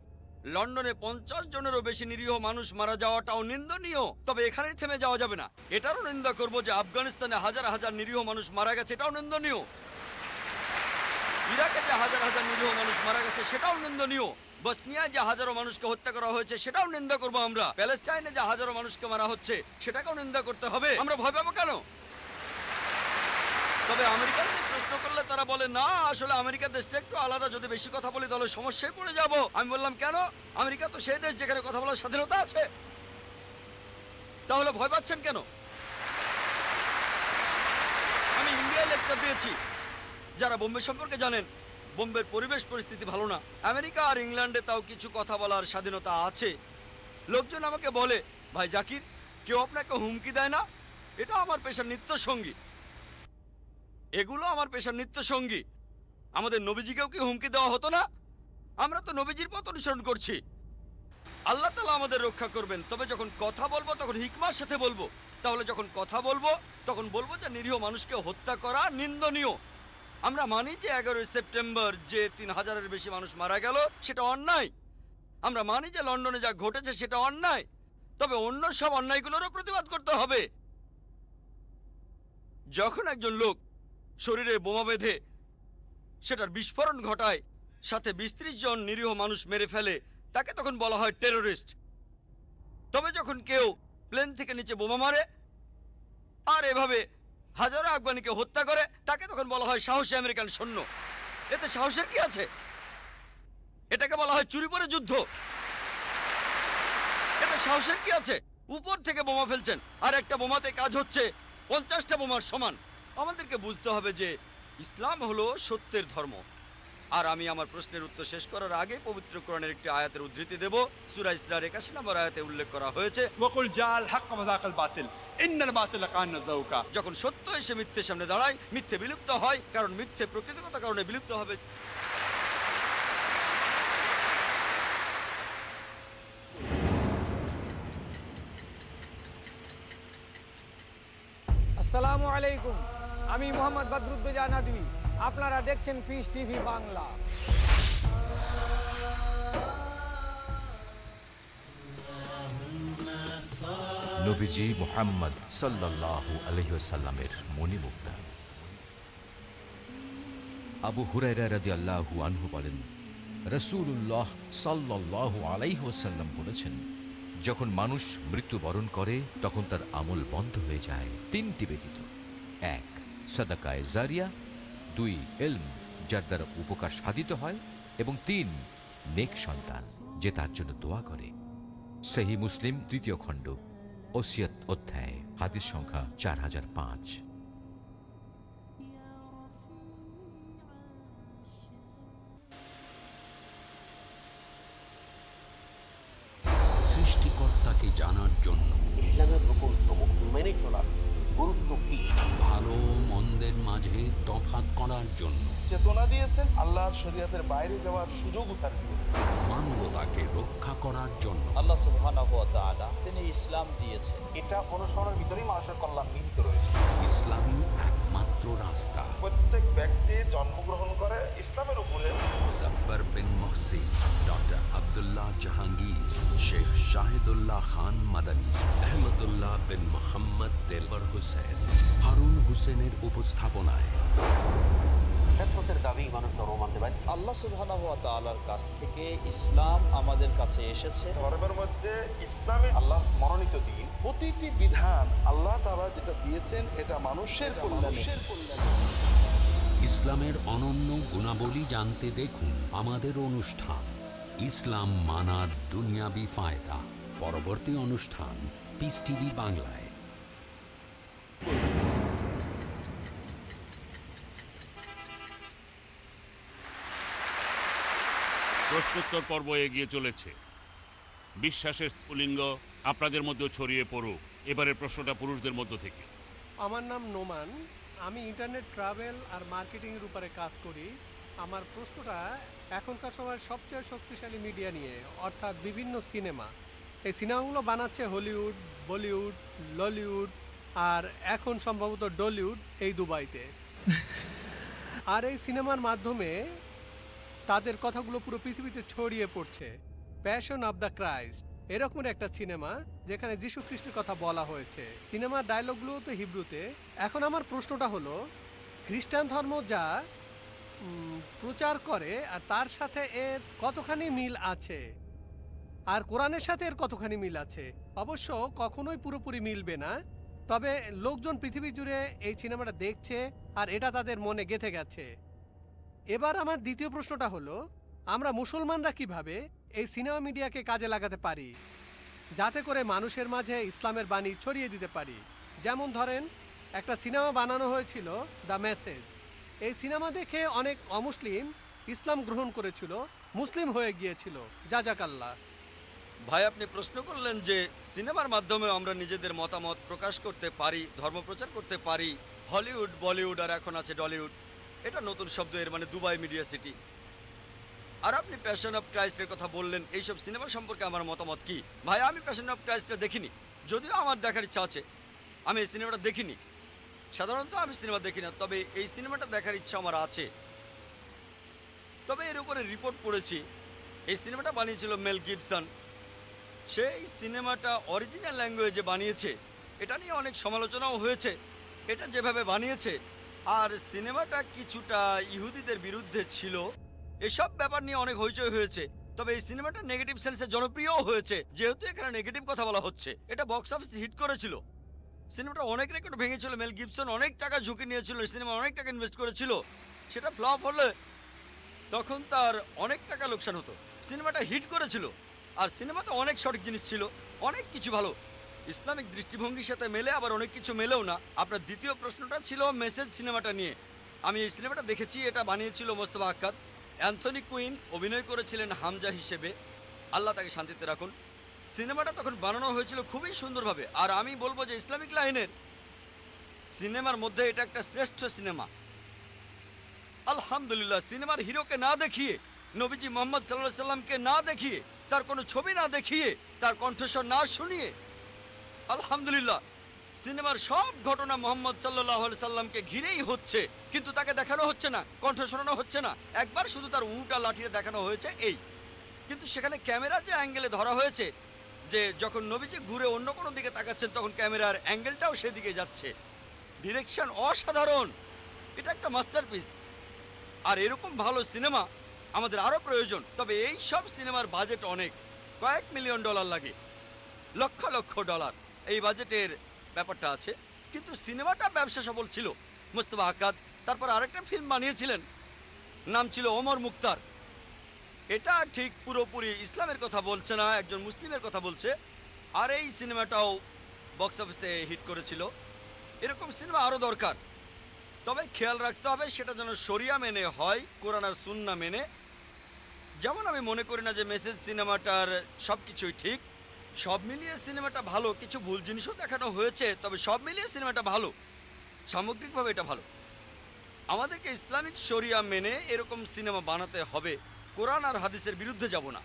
লন্ডনে পঞ্চাশ জনেরও বেশি নিরীহ মানুষ মারা যাওয়াটাও নিন্দনীয়, তবে এখানেই থেমে যাওয়া যাবে না। এটারও নিন্দা করব যে আফগানিস্তানে হাজার হাজার নিরীহ মানুষ মারা গেছে, এটাও নিন্দনীয়। ইরাকে যে হাজার হাজার নিরীহ মানুষ মারা গেছে সেটাও নিন্দনীয়। বসনিয়ায় যে হাজারো মানুষকে হত্যা করা হয়েছে সেটাও নিন্দা করবো আমরা। প্যালেস্টাইনে যে হাজারো মানুষকে মারা হচ্ছে সেটাকেও নিন্দা করতে হবে। আমরা ভয় পাবো কেন? তবে আমেরিকানদের প্রশ্ন করলে তারা বলে, না আসলে আমেরিকার দেশটা একটু আলাদা, যদি বেশি কথা বলি তাহলে সমস্যায় পড়ে যাব। আমি বললাম কেন? আমেরিকা তো সেই দেশ যেখানে কথা বলার স্বাধীনতা আছে, তাহলে ভয় পাচ্ছেন কেন? আমি ইন্ডিয়ায় লেকচার দিয়েছি, যারা বোম্বে সম্পর্কে জানেন বোম্বের পরিবেশ পরিস্থিতি ভালো না। আমেরিকা আর ইংল্যান্ডে তাও কিছু কথা বলার স্বাধীনতা আছে। লোকজন আমাকে বলে, ভাই জাকির, কেউ আপনাকে হুমকি দেয় না? এটা আমার পেশার নিত্য সঙ্গী। এগুলো আমার পেশার নিত্য সঙ্গী। আমাদের নবীজিকেও কি হুমকি দেওয়া হতো না? আমরা তো নবীজির পথ অনুসরণ করছি। আল্লাহ তাআলা আমাদের রক্ষা করবেন। তবে যখন কথা বলবো তখন হিকমার সাথে বলবো। তাহলে যখন কথা বলবো তখন বলবো যে নিরীহ মানুষকে হত্যা করা নিন্দনীয়। আমরা মানি যে এগারোই সেপ্টেম্বর যে তিন হাজারের বেশি মানুষ মারা গেল সেটা অন্যায়। আমরা মানি যে লন্ডনে যা ঘটেছে সেটা অন্যায়। তবে অন্য সব অন্যায়গুলোরও প্রতিবাদ করতে হবে। যখন একজন লোক শরীরে বোমা বেঁধে সেটার বিস্ফোরণ ঘটায়, সাথে বিশ ত্রিশ জন নিরীহ মানুষ মেরে ফেলে, তাকে তখন বলা হয় টেররিস্ট। তবে যখন কেউ প্লেন থেকে নিচে বোমা মারে আর এভাবে হাজারো আফগানিকে হত্যা করে, তাকে তখন বলা হয় সাহসী আমেরিকান সৈন্য। এতে সাহসের কি আছে? এটাকে বলা হয় চুরি পরে যুদ্ধ। এতে সাহসের কি আছে? উপর থেকে বোমা ফেলছেন, আর একটা বোমাতে কাজ হচ্ছে পঞ্চাশটা বোমার সমান। আমাদেরকে বুঝতে হবে যে ইসলাম হলো সত্যের ধর্ম। আর আমি আমার প্রশ্নের উত্তর শেষ করার আগে পবিত্র কোরআনের একটি আয়াতের উদ্ধৃতি দেব। সূরা ইসরার একাশি নম্বর আয়াতে উল্লেখ করা হয়েছে, ওয়াকুল জাল হক ওয়া যাকাল বাতিল ইন্নাল বাতিল কানা যাওকা। যখন সত্য এসে মিথ্যার সামনে দাঁড়ায়, মিথ্যে বিলুপ্ত হয়, কারণ মিথ্যে প্রকৃতিগত কারণে বিলুপ্ত হবে। আসসালামু আলাইকুম, আমি মোহাম্মদ বদরুদ্দোজা নদভী, আপনারা দেখছেন পিস টিভি বাংলা। নবীজি মুহাম্মদ সাল্লাল্লাহু আলাইহি ওয়াসাল্লামের মনিমুক্তা। আবু হুরায়রা রাদিয়াল্লাহু আনহু বলেন, রাসূলুল্লাহ সাল্লাল্লাহু আলাইহি ওয়াসাল্লাম বলেছেন, যখন মানুষ মৃত্যুবরণ করে তখন তার আমল বন্ধ হয়ে যায় তিনটি ব্যতীত: এক, সাদাকায়ে জারিয়া; দুই, ইলম, যার দ্বারা উপকার সাধিত হয়; এবং তিন, নেক সন্তান, যে তার জন্য দোয়া করে। সহিহ মুসলিম তৃতীয় খণ্ড ওসিয়ত অধ্যায়, হাদিস সংখ্যা চার হাজার পাঁচ। সৃষ্টিকর্তাকে জানার জন্য ইসলামের রকম সমূহ মেনে চলার গুরুত্ব কি, ভালো মন্দের মাঝে তফাৎ করার জন্য চেতনা দিয়েছেন, আল্লাহর শরীয়তের বাইরে যাওয়ার সুযোগ উঠার দিয়েছেন। মানবতাকে রক্ষা করার জন্য আল্লাহ সুবহানাহু ওয়া তাআলা তিনি ইসলাম দিয়েছেন। এটা অনুসরণের ভিতরেই মানুষের কল্যাণ নিহিত রয়েছে। ইসলামই একমাত্র রাস্তা। প্রত্যেক ব্যক্তি জন্মগ্রহণ করে ইসলামের উপরে। মুজাফফর বিন মুহসিন, ডক্টর আব্দুল্লাহ জাহাঙ্গীর, শেখ শাহিদুল্লাহ খান মাদানী, আহমদুল্লাহ বিন মোহাম্মদ দেলবর হোসেন, হারুন হোসেনের উপস্থাপনায়। ফিতরতের দাবি মানুষ ধর্ম মানতে পারে। আল্লাহ সুবহানাহু ওয়া তাআলার কাছ থেকে ইসলাম আমাদের কাছে এসেছে। ধর্মের মধ্যে ইসলামে আল্লাহ মনোনীত দিন, প্রতিটি বিধান আল্লাহ তাআলা যেটা দিয়েছেন এটা মানুষের কল্যাণে। ইসলামের অনন্য গুণাবলী জানতে দেখুন আমাদের অনুষ্ঠান ইসলাম মানার দুনিয়াবি ফায়দা। পরবর্তী অনুষ্ঠান পিস টিভি বাংলায়। প্রশ্নোত্তর পর্ব এগিয়ে চলেছে। বিশ্বাসের স্ফুলিঙ্গ আপনাদের মধ্যে ছড়িয়ে পড়ুক। এবারের প্রশ্নটা পুরুষদের মধ্য থেকে। আমার নাম নোমান, আমি ইন্টারনেট ট্রাভেল আর মার্কেটিংয়ের উপরে কাজ করি। আমার প্রশ্নটা এখনকার সময়ের সবচেয়ে শক্তিশালী মিডিয়া নিয়ে, অর্থাৎ বিভিন্ন সিনেমা। এই সিনেমাগুলো বানাচ্ছে হলিউড, বলিউড, ললিউড আর এখন সম্ভবত ডলিউড এই দুবাইতে। আর এই সিনেমার মাধ্যমে তাদের কথাগুলো পুরো পৃথিবীতে ছড়িয়ে পড়ছে। প্যাশন অফ দ্য ক্রাইস্ট এরকম একটা সিনেমা যেখানে যীশু খ্রিস্টের কথা বলা হয়েছে, সিনেমার ডায়লগগুলো তো হিব্রুতে। এখন আমার প্রশ্নটা হলো, খ্রিস্টান ধর্ম যা প্রচার করে আর তার সাথে এর কতখানি মিল আছে, আর কোরআনের সাথে এর কতখানি মিল আছে? অবশ্য কখনোই পুরোপুরি মিলবে না, তবে লোকজন পৃথিবী জুড়ে এই সিনেমাটা দেখছে আর এটা তাদের মনে গেঁথে গেছে। এবার আমার দ্বিতীয় প্রশ্নটা হলো, আমরা মুসলমানরা কিভাবে এই সিনেমা মিডিয়াকে কাজে লাগাতে পারি যাতে করে মানুষের মাঝে ইসলামের বাণী ছড়িয়ে দিতে পারি? যেমন ধরেন, একটা সিনেমা বানানো হয়েছিল দ্য মেসেজ। এই সিনেমা দেখে অনেক অমুসলিম ইসলাম গ্রহণ করেছিল, মুসলিম হয়ে গিয়েছিল। জাযাকাল্লাহ। ভাই, আপনি প্রশ্ন করলেন যে সিনেমার মাধ্যমে আমরা নিজেদের মতামত প্রকাশ করতে পারি, ধর্ম প্রচার করতে পারি। হলিউড, বলিউড আর এখন আছে ডলিউড, এটা নতুন শব্দ, এর মানে দুবাই মিডিয়া সিটি। আর আপনি প্যাশন অফ ক্রাইস্টের কথা বললেন, এইসব সিনেমা সম্পর্কে আমার মতামত কি? ভাই, আমি প্যাশন অফ ক্রাইস্টটা দেখিনি, যদিও আমার দেখার ইচ্ছা আছে। আমি এই সিনেমাটা দেখিনি, সাধারণত আমি সিনেমা দেখি না, তবে এই সিনেমাটা দেখার ইচ্ছা আমার আছে। তবে এর উপরে রিপোর্ট পড়েছি। এই সিনেমাটা বানিয়েছিল মেল গিবসন। সে এই সিনেমাটা অরিজিনাল ল্যাঙ্গুয়েজে বানিয়েছে, এটা নিয়ে অনেক সমালোচনাও হয়েছে, এটা যেভাবে বানিয়েছে। আর সিনেমাটা কিছুটা ইহুদিদের বিরুদ্ধে ছিল, এসব ব্যাপার নিয়ে অনেক হইচই হয়েছে। তবে এই সিনেমাটা নেগেটিভ সেন্সে জনপ্রিয় হয়েছে, যেহেতু এখানে নেগেটিভ কথা বলা হচ্ছে। এটা বক্স অফিস হিট করেছিল, সিনেমাটা অনেক রেকর্ড ভেঙেছিল। মেল গিবসন অনেক টাকা ঝুঁকি নিয়েছিল, সিনেমা অনেক টাকা ইনভেস্ট করেছিল। সেটা ফ্লপ হলে তখন তার অনেক টাকা লোকসান হতো। সিনেমাটা হিট করেছিল, আর সিনেমাতে অনেক সঠিক জিনিস ছিল, অনেক কিছু ভালো, ইসলামিক দৃষ্টিভঙ্গির সাথে মেলে, আবার অনেক কিছু মেলেও না। আপনার দ্বিতীয় প্রশ্নটা ছিল মেসেজ সিনেমাটা নিয়ে। আমি এই সিনেমাটা দেখেছি, এটা বানিয়েছিল মোস্তফা আক্কাদ। অ্যান্থনি কুইন অভিনয় করেছিলেন হামজা হিসেবে, আল্লাহ তাকে শান্তিতে রাখুন। সিনেমাটা তখন বানানো হয়েছিল খুবই সুন্দরভাবে, আর আমি বলবো যে ইসলামিক লাইনের সিনেমার মধ্যে এটা একটা শ্রেষ্ঠ সিনেমা। আলহামদুলিল্লাহ, সিনেমার হিরোকে না দেখিয়ে, নবীজি মোহাম্মদ সাল্লাল্লাহু আলাইহি সাল্লামকে না দেখিয়ে, তার কোনো ছবি না দেখিয়ে, তার কণ্ঠস্বর না শুনিয়ে, আলহামদুলিল্লাহ সিনেমার সব ঘটনা মোহাম্মদ সাল্লাল্লাহু আলাইহি সাল্লামকে ঘিরেই হচ্ছে, কিন্তু তাকে দেখানো হচ্ছে না, কণ্ঠ শোনানো হচ্ছে না। একবার শুধু তার উটা লাঠিয়ে দেখানো হয়েছে এই, কিন্তু সেখানে ক্যামেরা যে অ্যাঙ্গেলে ধরা হয়েছে, যে যখন নবীজি ঘুরে অন্য কোনো দিকে তাকাচ্ছেন তখন ক্যামেরার অ্যাঙ্গেলটাও সেদিকে যাচ্ছে। ডিরেকশন অসাধারণ, এটা একটা মাস্টারপিস। আর এরকম ভালো সিনেমা আমাদের আরও প্রয়োজন। তবে এই সব সিনেমার বাজেট অনেক, কয়েক মিলিয়ন ডলার লাগে, লক্ষ লক্ষ ডলার এই বাজেটের ব্যাপারটা আছে। কিন্তু সিনেমাটা ব্যবসা সফল ছিল। মোস্তফা আক্কাদ তারপর আরেকটা ফিল্ম বানিয়েছিলেন, নাম ছিল ওমর মুক্তার। এটা ঠিক পুরোপুরি ইসলামের কথা বলছে না, একজন মুসলিমের কথা বলছে। আর এই সিনেমাটাও বক্স অফিসে হিট করেছিল। এরকম সিনেমা আরও দরকার, তবে খেয়াল রাখতে হবে সেটা যেন শরিয়া মেনে হয়, কোরআন আর সুন্নাহ মেনে। যেমন আমি মনে করি না যে মেসেজ সিনেমাটার সব কিছুই ঠিক। সব মিলিয়ে সিনেমাটা ভালো, কিছু ভুল জিনিসও দেখানো হয়েছে, তবে সব মিলিয়ে সিনেমাটা ভালো, সামগ্রিকভাবে এটা ভালো। আমাদেরকে ইসলামিক শরিয়া মেনে এরকম সিনেমা বানাতে হবে, কোরআন আর হাদিসের বিরুদ্ধে যাব না,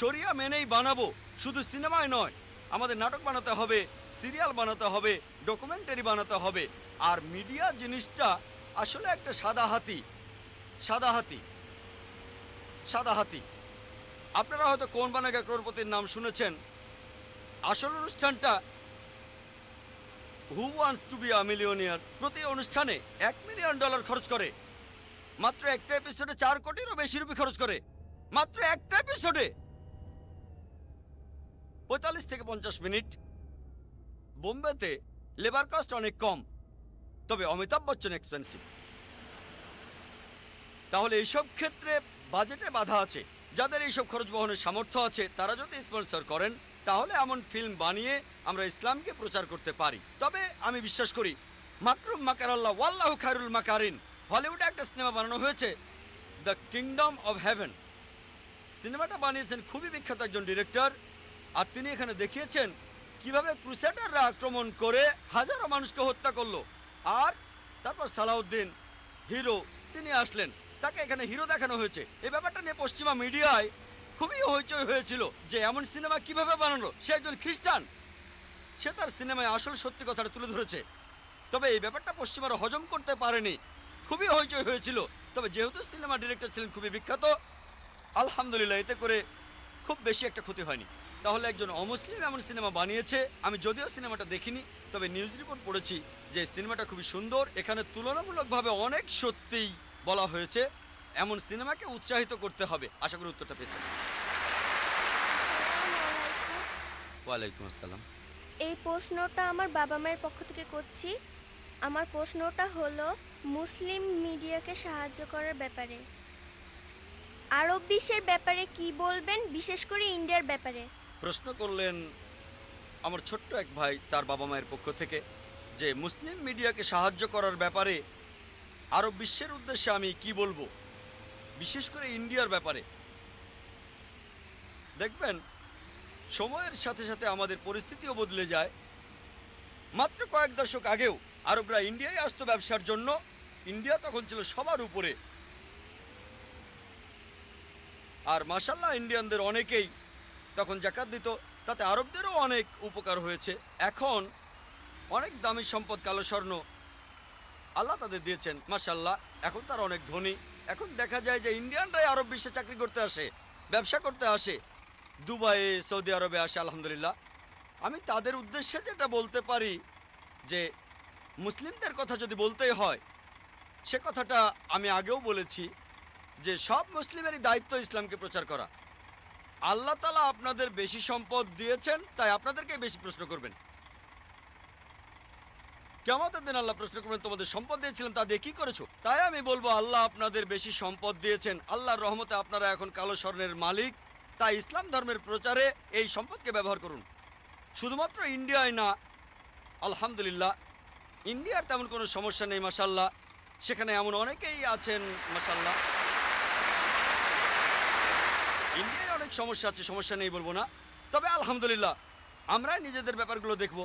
শরিয়া মেনেই বানাবো। শুধু সিনেমায় নয়, আমাদের নাটক বানাতে হবে, সিরিয়াল বানাতে হবে, ডকুমেন্টারি বানাতে হবে। আর মিডিয়া জিনিসটা আসলে একটা সাদা হাতি, সাদা হাতি, সাদা হাতি। আপনারা হয়তো কোন বানাগা ক্রোড়পতির নাম শুনেছেন। আসল অনুষ্ঠানটা who wants to be a millionaire, প্রতি অনুষ্ঠানে এক মিলিয়ন ডলার খরচ করে, মাত্র একটা এপিসোডে চার কোটিরও বেশি রুপি খরচ করে, মাত্র একটা এপিসোডে পঁয়তাল্লিশ থেকে পঞ্চাশ মিনিট। বোম্বেতে লেবার কস্ট অনেক কম, তবে অমিতাভ বচ্চন এক্সপেন্সিভ। তাহলে এইসব ক্ষেত্রে বাজেটে বাধা আছে। যাদের এইসব খরচ বহনের সামর্থ্য আছে তারা যদি স্পন্সর করেন, তাহলে এমন ফিল্ম বানিয়ে আমরা ইসলামকে প্রচার করতে পারি। তবে আমি বিশ্বাস করি মাকরুম মাকারাল্লাহ ওয়াল্লাহু খায়রুল মাকারিন। হলিউডে একটা সিনেমা বানানো হয়েছে, দ্য কিংডম অব হেভেন। সিনেমাটা বানিয়েছেন খুবই বিখ্যাত একজন ডিরেক্টর, আর তিনি এখানে দেখিয়েছেন কিভাবে ক্রুসেডাররা আক্রমণ করে হাজারো মানুষকে হত্যা করলো। আর তারপর সালাউদ্দিন হিরো তিনি আসলেন, তাকে এখানে হিরো দেখানো হয়েছে। এই ব্যাপারটা নিয়ে পশ্চিমা মিডিয়ায় খুবই হইচই হয়েছিল যে এমন সিনেমা কিভাবে বানানো। সে একজন খ্রিস্টান, সে তার সিনেমায় আসল সত্যি কথাটা তুলে ধরেছে। তবে এই ব্যাপারটা পশ্চিমারা হজম করতে পারেনি, খুবই হইচই হয়েছিল। তবে যেহেতু সিনেমা ডিরেক্টর ছিলেন খুবই বিখ্যাত, আলহামদুলিল্লাহ এতে করে খুব বেশি একটা ক্ষতি হয়নি। তাহলে একজন অমুসলিম এমন সিনেমা বানিয়েছে। আমি যদিও সিনেমাটা দেখিনি, তবে নিউজ রিপোর্ট পড়েছি যে সিনেমাটা খুবই সুন্দর। এখানে তুলনামূলকভাবে অনেক সত্যিই বলা হয়েছে। এমন সিনেমাকে উৎসাহিত করতে হবে। আশা করি উত্তরটা পেয়েছি। ওয়ালাইকুম আসসালাম। এই প্রশ্নটা আমার বাবা মায়ের পক্ষ থেকে করছি। আমার প্রশ্নটা হলো মুসলিম মিডিয়াকে সাহায্য করার ব্যাপারে, আরব বিশ্বের ব্যাপারে কি বলবেন, বিশেষ করে ইন্ডিয়ার ব্যাপারে? প্রশ্ন করলেন আমার ছোট্ট এক ভাই তার বাবা মায়ের পক্ষ থেকে, যে মুসলিম মিডিয়াকে সাহায্য করার ব্যাপারে আরব বিশ্বের উদ্দেশ্যে আমি কি বলবো, বিশেষ করে ইন্ডিয়ার ব্যাপারে। দেখবেন সময়ের সাথে সাথে আমাদের পরিস্থিতিও বদলে যায়। মাত্র কয়েক দশক আগেও আরবরা ইন্ডিয়ায় আসতো ব্যবসার জন্য। ইন্ডিয়া তখন ছিল সবার উপরে। আর মাশাআল্লাহ ইন্ডিয়ানদের অনেকেই তখন জাকাত দিত, তাতে আরবদেরও অনেক উপকার হয়েছে। এখন অনেক দামি সম্পদ, কালো স্বর্ণ আল্লাহ তাদের দিয়েছেন, মাশাআল্লাহ। এখন তারা অনেক ধনী। এখন দেখা যায় যে ইন্ডিয়ানরাই আরব বিশ্বে চাকরি করতে আসে, ব্যবসা করতে আসে, দুবাইয়ে, সৌদি আরবে আসে, আলহামদুলিল্লাহ। আমি তাদের উদ্দেশ্যে যেটা বলতে পারি, যে মুসলিমদের কথা যদি বলতেই হয়, সে কথাটা আমি আগেও বলেছি, যে সব মুসলিমেরই দায়িত্ব ইসলামকে প্রচার করা। আল্লাহ তাআলা আপনাদের বেশি সম্পদ দিয়েছেন, তাই আপনাদেরকে বেশি প্রশ্ন করবেন। কিয়ামতের দিন আল্লাহ প্রশ্ন করবেন, তোমাদের সম্পদ দিয়েছিলাম, তা দিয়ে কি করেছো? তাই আমি বলবো আল্লাহ আপনাদের বেশি সম্পদ দিয়েছেন, আল্লাহর রহমতে আপনারা এখন কালো স্বর্ণের মালিক। তাই ইসলাম ধর্মের প্রচারে এই সম্পদকে ব্যবহার করুন। শুধুমাত্র ইন্ডিয়ায় না, আলহামদুলিল্লাহ ইন্ডিয়ার তেমন কোনো সমস্যা নেই, মাশাআল্লাহ। সেখানে এমন অনেকেই আছেন, মাশাআল্লাহ। ইন্ডিয়ায় অনেক সমস্যা আছে, সমস্যা নেই বলবো না, তবে আলহামদুলিল্লাহ আমরা নিজেদের ব্যাপারগুলো দেখব।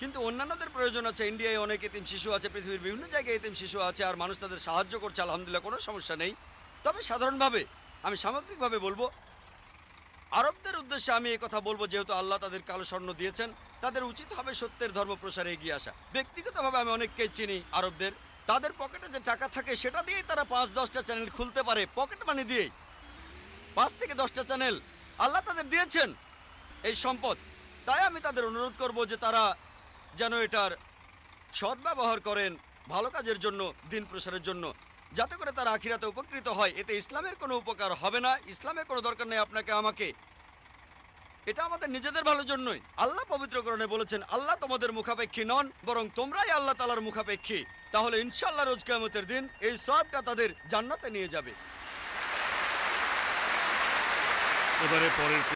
কিন্তু অন্যান্যদের প্রয়োজন আছে। ইন্ডিয়ায় অনেক এতিম শিশু আছে, পৃথিবীর বিভিন্ন জায়গায় এতিম শিশু আছে, আর মানুষ তাদের সাহায্য করছে, আলহামদুলিল্লাহ, কোনো সমস্যা নেই। তবে সাধারণভাবে আমি সামগ্রিকভাবে বলবো আরবদের উদ্দেশ্যে আমি এই কথা বলবো, যেহেতু আল্লাহ তাদের কালো স্বর্ণ দিয়েছেন, তাদের উচিত হবে সত্যের ধর্ম প্রসারে এগিয়ে আসা। ব্যক্তিগতভাবে আমি অনেককেই চিনি আরবদের, তাদের পকেটে যে টাকা থাকে সেটা দিয়েই তারা পাঁচ দশটা চ্যানেল খুলতে পারে, পকেট মানি দিয়েই পাঁচ থেকে দশটা চ্যানেল। আল্লাহ তাদের দিয়েছেন এই সম্পদ। তাই আমি তাদের অনুরোধ করব যে তারা যেন এটার সদ্ব্যবহার করেন ভালো কাজের জন্য, দিন প্রসারের জন্য, যাতে করে তারা আখিরাতে উপকৃত হয়। এতে ইসলামের কোনো উপকার হবে না, ইসলামের কোনো দরকার নেই আপনাকে আমাকে। এটা আমাদের নিজেদের ভালোর জন্যই। আল্লাহ পবিত্র কোরআনে বলেছেন, আল্লাহ তোমাদের মুখাপেক্ষী নন, বরং তোমরাই আল্লাহ তাআলার মুখাপেক্ষী। তাহলে ইনশাআল্লাহ রোজ কিয়ামতের দিন এই সওয়াবটা তাদের জান্নাতে নিয়ে যাবে। এবারে পরের